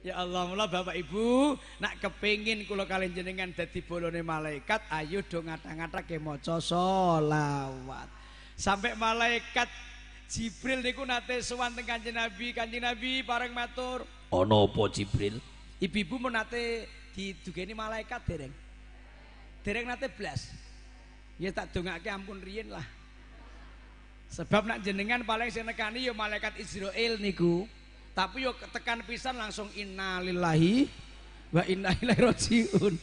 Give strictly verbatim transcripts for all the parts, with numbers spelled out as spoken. Ya Allah, mula Bapak Ibu nak kepingin kula kalian jenengan dadi bolone malaikat, ayo do ngata-ngatake maca selawat. Sampai malaikat Jibril niku nate sowan teng Kanjeng Nabi, Kanjeng Nabi bareng matur, ana apa Jibril? Ibu-ibu menate didugeni malaikat dereng. Dereng nate blas. Ya tak dongake ampun riyen lah. Sebab nak jenengan paling sing nekani ya malaikat Israil niku. Tapi yo ketekan pisan langsung innalillahi wa inna ilaihi rajiun.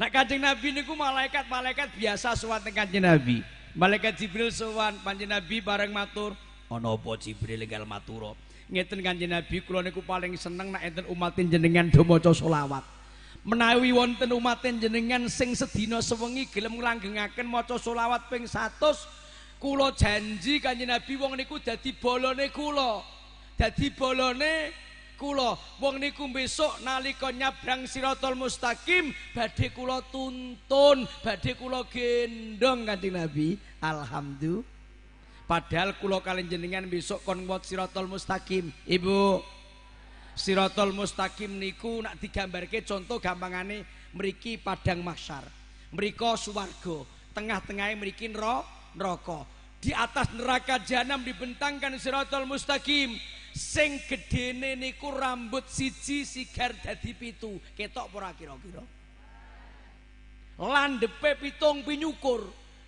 Nah Kanjeng Nabi niku malaikat-malaikat biasa sowan teng Kanjeng Nabi. Malaikat Jibril sowan Kanjeng Nabi bareng matur, ana apa Jibril enggal matura? Ngeten Kanjeng Nabi, kula niku paling seneng nek enten umatin jenengan do maca selawat. Menawi wonten umatin jenengan sing sedina sewengi gelem nglanggengken maca selawat ping seratus, kula janji Kanjeng Nabi wong niku dadi bolone kula. Jadi bolone kula, wong niku besok nalika nyabrang Sirotol Mustaqim badhe kula tuntun, badhe kula gendong Kanjeng Nabi. Alhamdulillah. Padahal kula kalian jenengan besok kon wot Sirotol Mustaqim. Ibu, Sirotol Mustaqim niku nak digambarke contoh gampangane mriki padang mahsyar, mriko swarga, tengah-tengahe mriki neraka. Di atas neraka jahanam dibentangkan Sirotol Mustaqim. Sing gedene niku rambut siji sigar dadi pitu, ketok ora kira-kira. Landepe pitung pinyukur.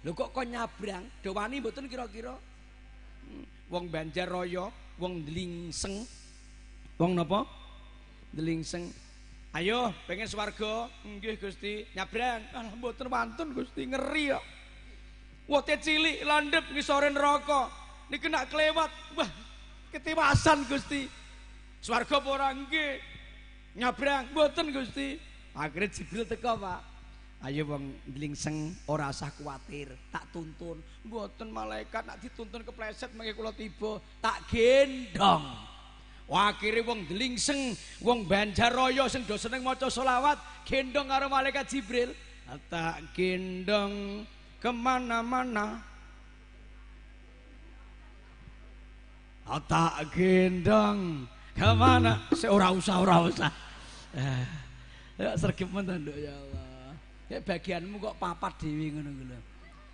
Lho kok kon nyabrang, do wani mboten kira-kira. Wong Banjar Raya, wong Dlingseng. Wong napa? Dlingseng. Ayo, pengen swarga? Nggih Gusti, nyabrang. Alah mboten wantun Gusti, ngeri kok. Wote cilik landep ngisore neraka. Niki nak kelewat, wah ketiwasan Gusti. Swarga apa ora nggih? Nyabrang mboten Gusti. Akhire Jibril teka, Pak. Ayo wong Dlingseng ora usah kuwatir, tak tuntun. Mboten malaikat nak dituntun kepleset mengke kula tiba, tak gendong. Wah, akhire wong Dlingseng, wong Banjarraya sing do seneng maca selawat, gendong karo malaikat Jibril. Tak gendong kemana-mana. Tak gendong kemana? Seorang usah, orang usah. Ya sergip mentanduk ya Allah. Ya bagianmu kok papat dewi ngono-ngono.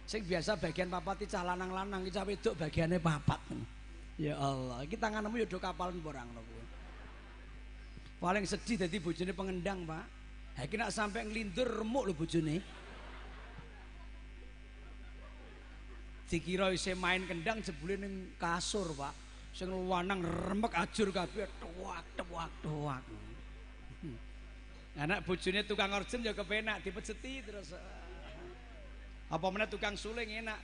Sing biasa bagian papat iki cah lanang-lanang iki cah wedok bagiane papat. Ya Allah, iki tanganmu ya do kapalan borang lho kuwi. Paling sedih dadi bojone pengendang, Pak. Ha iki nek sampe nglindur remuk lho bojone. Dikira isih main kendang jebule ning kasur, Pak. Sing lanang remek ajur kabeh tuak tuak tuak. Anak bojone tukang urgen ya kepenak dipejeti terus. Apa meneh tukang suling enak.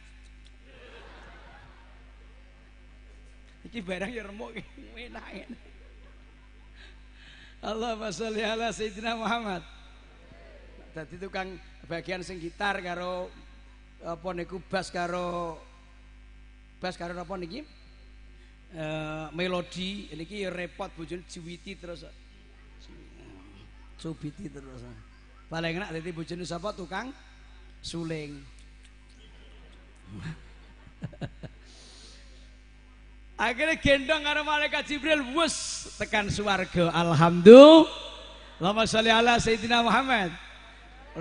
Iki barang ya remuk enak enak. Allahumma sholli ala sayyidina Muhammad. Dadi tukang bagian sing gitar karo apa niku bass karo bass karo apa niki? Uh, melodi ini repot bojone diwiti terus cubiti terus. Paling enak dadi bojone sapa tukang suling. Akhirnya gendong karo malaikat Jibril wus tekan swarga. Alhamdulillah. Allahumma sholli ala sayyidina Muhammad.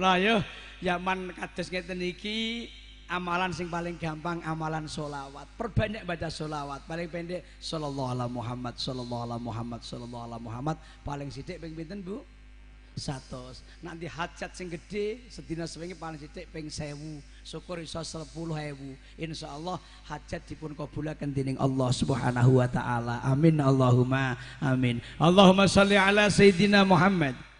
Lah yo zaman kados ngeten iki amalan sing paling gampang amalan solawat. Perbanyak baca solawat. Paling pendek sallallahu ala Muhammad, sallallahu ala Muhammad, sallallahu ala Muhammad. Paling sithik ping pinten, Bu? seratus. Nanti hajat sing gede sedina sewengi paling sithik ping seribu. Syukur iso sepuluh ribu. Insyaallah hajat dipun kabulaken dening Allah Subhanahu wa taala. Amin Allahumma amin. Allahumma shalli ala sayyidina Muhammad.